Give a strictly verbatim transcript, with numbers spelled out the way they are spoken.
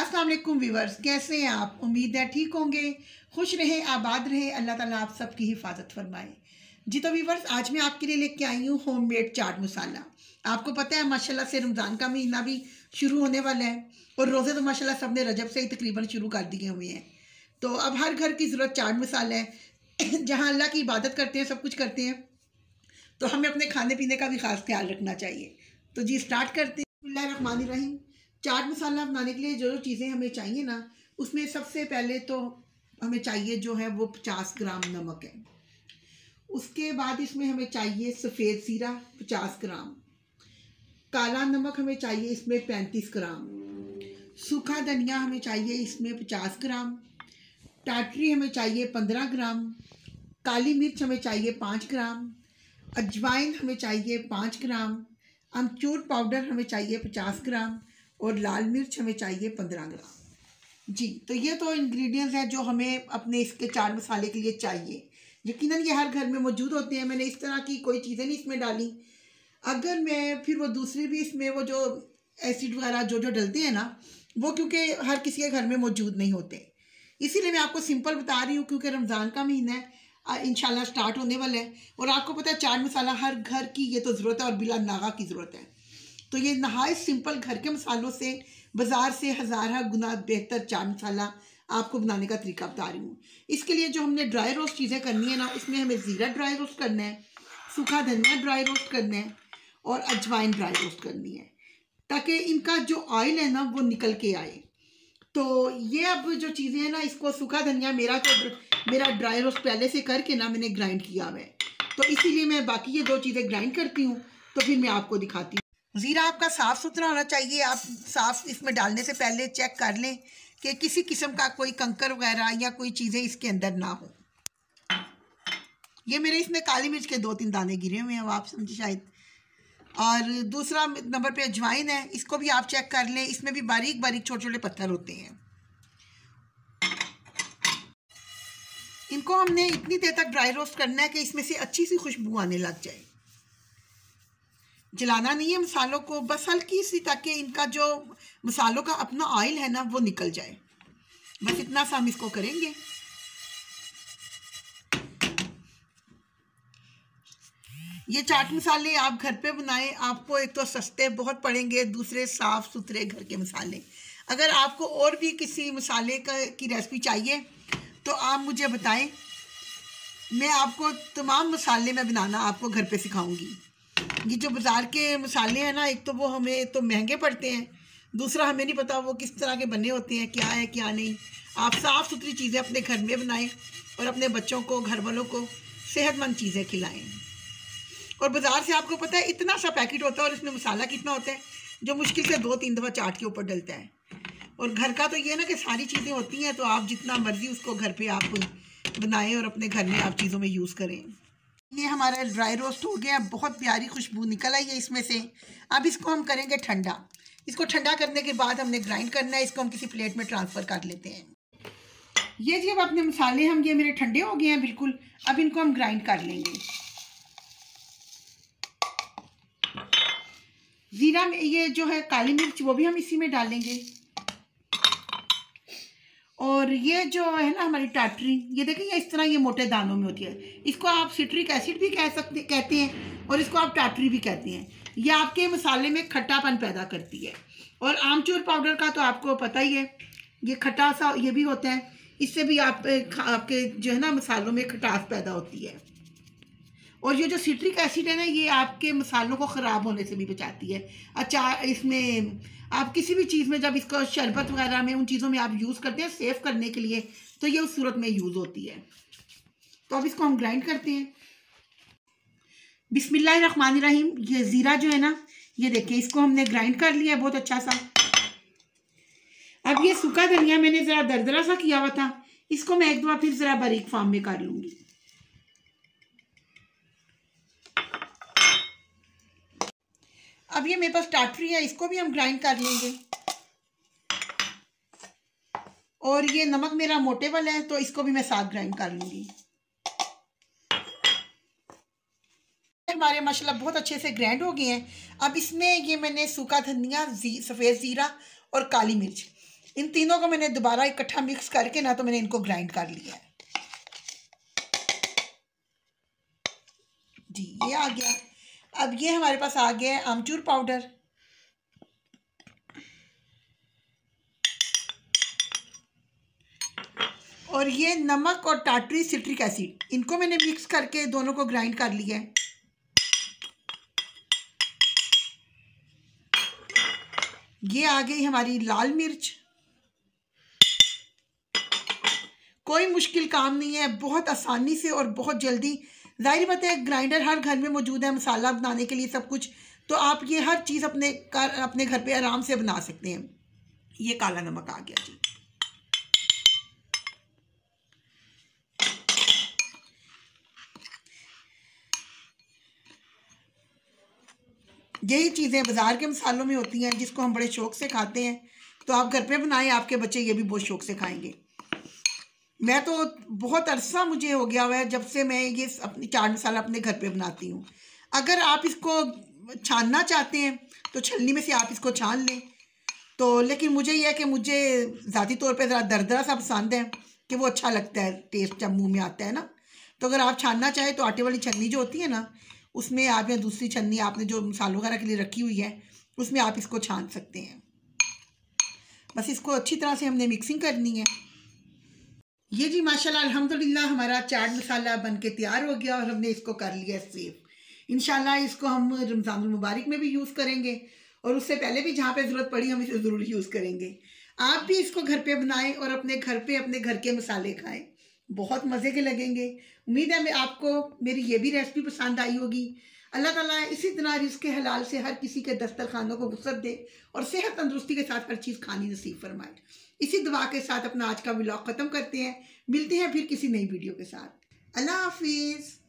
अस्सलाम वालेकुम व्यूवर्स, कैसे हैं आप? उम्मीद है ठीक होंगे, खुश रहें, आबाद रहें। अल्लाह ताला आप सब की हिफाजत फरमाए। जी तो व्यूवर्स, आज मैं आपके लिए लेके आई हूँ होममेड चाट मसाला। आपको पता है माशाल्लाह से रमज़ान का महीना भी शुरू होने वाला है और रोज़े तो माशाल्लाह सब ने रजब से ही तकरीबन शुरू कर दिए हुए हैं। तो अब हर घर की ज़रूरत चाट मसाला है। जहाँ अल्लाह की इबादत करते हैं, सब कुछ करते हैं, तो हमें अपने खाने पीने का भी ख़ास ख्याल रखना चाहिए। तो जी स्टार्ट करते हैं। बिस्मिल्लाहिर्रहमानिर्रहीम। चाट मसाला बनाने के लिए जो जो चीज़ें हमें चाहिए ना, उसमें सबसे पहले तो हमें चाहिए जो है वो पचास ग्राम नमक है। उसके बाद इसमें हमें चाहिए सफ़ेद ज़ीरा पचास ग्राम, काला नमक हमें चाहिए इसमें पैंतीस ग्राम, सूखा धनिया हमें चाहिए इसमें पचास ग्राम, टाटरी हमें चाहिए पंद्रह ग्राम, काली मिर्च हमें चाहिए पाँच ग्राम, अजवाइन हमें चाहिए पाँच ग्राम, अमचूर पाउडर हमें चाहिए पचास ग्राम और लाल मिर्च हमें चाहिए पंद्रह ग्राम। जी तो ये तो इंग्रेडिएंट्स हैं जो हमें अपने इसके चाट मसाले के लिए चाहिए। यकीनन ये हर घर में मौजूद होते हैं। मैंने इस तरह की कोई चीज़ें नहीं इसमें डाली। अगर मैं फिर वो दूसरी भी इसमें वो जो एसिड वगैरह जो जो डलते हैं ना, वो क्योंकि हर किसी के घर में मौजूद नहीं होते, इसीलिए मैं आपको सिंपल बता रही हूँ, क्योंकि रमज़ान का महीना है, इंशाल्लाह स्टार्ट होने वाला है। और आपको पता है चाट मसाला हर घर की ये तो ज़रूरत है और बिला नागा की ज़रूरत है। तो ये नहाय सिंपल घर के मसालों से, बाज़ार से हज़ार गुना बेहतर चाट मसाला आपको बनाने का तरीका बता रही हूँ। इसके लिए जो हमने ड्राई रोस्ट चीज़ें करनी है ना, इसमें हमें ज़ीरा ड्राई रोस्ट करना है, सूखा धनिया ड्राई रोस्ट करना है और अजवाइन ड्राई रोस्ट करनी है, ताकि इनका जो ऑयल है ना वो निकल के आए। तो ये अब जो चीज़ें हैं ना, इसको सूखा धनिया मेरा तो मेरा ड्राई रोस्ट पहले से करके ना मैंने ग्राइंड किया हुआ है, तो इसीलिए मैं बाकी ये दो चीज़ें ग्राइंड करती हूँ, तो फिर मैं आपको दिखाती हूँ। ज़ीरा आपका साफ़ सुथरा होना चाहिए। आप साफ़ इसमें डालने से पहले चेक कर लें कि किसी किस्म का कोई कंकर वगैरह या कोई चीज़ें इसके अंदर ना हो। ये मेरे इसमें काली मिर्च के दो तीन दाने गिरे हुए हैं, आप समझे शायद। और दूसरा नंबर पे अजवाइन है, इसको भी आप चेक कर लें, इसमें भी बारीक बारीक छोटे छोटे पत्थर होते हैं। इनको हमने इतनी देर तक ड्राई रोस्ट करना है कि इसमें से अच्छी सी खुशबू आने लग जाए। जलाना नहीं है मसालों को, बस हल्की सी, ताकि इनका जो मसालों का अपना ऑयल है ना वो निकल जाए। बस इतना सा हम इसको करेंगे। ये चाट मसाले आप घर पे बनाएं। आपको एक तो सस्ते बहुत पड़ेंगे, दूसरे साफ़ सुथरे घर के मसाले। अगर आपको और भी किसी मसाले का की रेसिपी चाहिए तो आप मुझे बताएं, मैं आपको तमाम मसाले मैं बनाना आपको घर पे सिखाऊंगी। ये जो बाज़ार के मसाले हैं ना, एक तो वो हमें तो महंगे पड़ते हैं, दूसरा हमें नहीं पता वो किस तरह के बने होते हैं, क्या है क्या नहीं। आप साफ़ सुथरी चीज़ें अपने घर में बनाएं और अपने बच्चों को, घर वालों को सेहतमंद चीज़ें खिलाएं। और बाज़ार से आपको पता है इतना सा पैकेट होता है और इसमें मसाला कितना होता है, जो मुश्किल से दो तीन दफ़ा चाट के ऊपर डलता है। और घर का तो ये ना कि सारी चीज़ें होती हैं, तो आप जितना मर्ज़ी उसको घर पर आप बनाएँ और अपने घर में आप चीज़ों में यूज़ करें। ये हमारा ड्राई रोस्ट हो गया, बहुत प्यारी खुशबू निकल आई है इसमें से। अब इसको हम करेंगे ठंडा। इसको ठंडा करने के बाद हमने ग्राइंड करना है। इसको हम किसी प्लेट में ट्रांसफ़र कर लेते हैं। ये जी अब अपने मसाले हम ये मेरे ठंडे हो गए हैं बिल्कुल। अब इनको हम ग्राइंड कर लेंगे। ज़ीरा में ये जो है काली मिर्च, वो भी हम इसी में डालेंगे। और ये जो है ना हमारी टाटरी, ये देखें ये इस तरह ये मोटे दानों में होती है। इसको आप सिट्रिक एसिड भी कह सकते कहते हैं और इसको आप टाटरी भी कहते हैं। ये आपके मसाले में खट्टापन पैदा करती है। और आमचूर पाउडर का तो आपको पता ही है, ये खट्टा सा ये भी होता है। इससे भी आप आपके जो है ना मसालों में खटास पैदा होती है। और ये जो सिट्रिक एसिड है ना, ये आपके मसालों को ख़राब होने से भी बचाती है। अचार इसमें आप किसी भी चीज़ में जब इसको शरबत वगैरह में उन चीज़ों में आप यूज़ करते हैं सेव करने के लिए, तो ये उस सूरत में यूज़ होती है। तो अब इसको हम ग्राइंड करते हैं। बिस्मिल्लाहिर्रहमानिर्रहीम। ये ज़ीरा जो है ना, ये देखिए इसको हमने ग्राइंड कर लिया बहुत अच्छा सा। अब ये सूखा धनिया मैंने ज़रा दरदरा सा किया हुआ था, इसको मैं एक दफ़ा फिर ज़रा बारीक फार्म में कर लूँगी। अब ये मेरे पास टाटरी है, इसको भी हम ग्राइंड कर लेंगे। और ये नमक मेरा मोटे वाला है, तो इसको भी मैं साथ ग्राइंड कर लूँगी। हमारे मसाला बहुत अच्छे से ग्राइंड हो गए हैं। अब इसमें ये मैंने सूखा धनिया, सफ़ेद ज़ीरा और काली मिर्च, इन तीनों को मैंने दोबारा इकट्ठा मिक्स करके ना तो मैंने इनको ग्राइंड कर लिया है जी। ये आ गया। अब ये हमारे पास आ गया है आमचूर पाउडर। और ये नमक और टाटरी सिट्रिक एसिड, इनको मैंने मिक्स करके दोनों को ग्राइंड कर लिया है। ये आ गई हमारी लाल मिर्च। कोई मुश्किल काम नहीं है, बहुत आसानी से और बहुत जल्दी। जाहिर बात है ग्राइंडर हर घर में मौजूद है मसाला बनाने के लिए सब कुछ, तो आप ये हर चीज़ अपने कर अपने घर पे आराम से बना सकते हैं। ये काला नमक आ गया जी। यही चीज़ें बाज़ार के मसालों में होती हैं जिसको हम बड़े शौक़ से खाते हैं, तो आप घर पे बनाएं, आपके बच्चे ये भी बहुत शौक़ से खाएंगे। मैं तो बहुत अरसा मुझे हो गया हुआ है जब से मैं ये अपनी चाट मसाला अपने घर पे बनाती हूँ। अगर आप इसको छानना चाहते हैं तो छलनी में से आप इसको छान लें, तो लेकिन मुझे यह है कि मुझे ज़ाती तौर पर ज़रा दरदरा सा पसंद है कि वो अच्छा लगता है टेस्ट जब मुँह में आता है ना। तो अगर आप छानना चाहें तो आटे वाली छलनी जो होती है ना, उसमें आप या दूसरी छन्नी आपने जो मसालों वगैरह के लिए रखी हुई है उसमें आप इसको छान सकते हैं। बस इसको अच्छी तरह से हमने मिक्सिंग करनी है। ये जी माशाल्लाह अल्हम्दुलिल्लाह हमारा चाट मसाला बनके तैयार हो गया और हमने इसको कर लिया सेव। इंशाल्लाह इसको हम रमज़ान मुबारक में भी यूज़ करेंगे और उससे पहले भी जहाँ पर ज़रूरत पड़ी हम इसे ज़रूर यूज़ करेंगे। आप भी इसको घर पर बनाएँ और अपने घर पर अपने घर के मसाले खाएँ, बहुत मज़े के लगेंगे। उम्मीद है मैं आपको मेरी ये भी रेसिपी पसंद आई होगी। अल्लाह ताला इसी तरह रिज़्क़ के हलाल से हर किसी के दस्तरखानों को वुसअत दे और सेहत तंदुरुस्ती के साथ हर चीज़ खानी नसीब फरमाए। इसी दुआ के साथ अपना आज का व्लॉग ख़त्म करते हैं। मिलते हैं फिर किसी नई वीडियो के साथ। अल्लाह हाफिज़।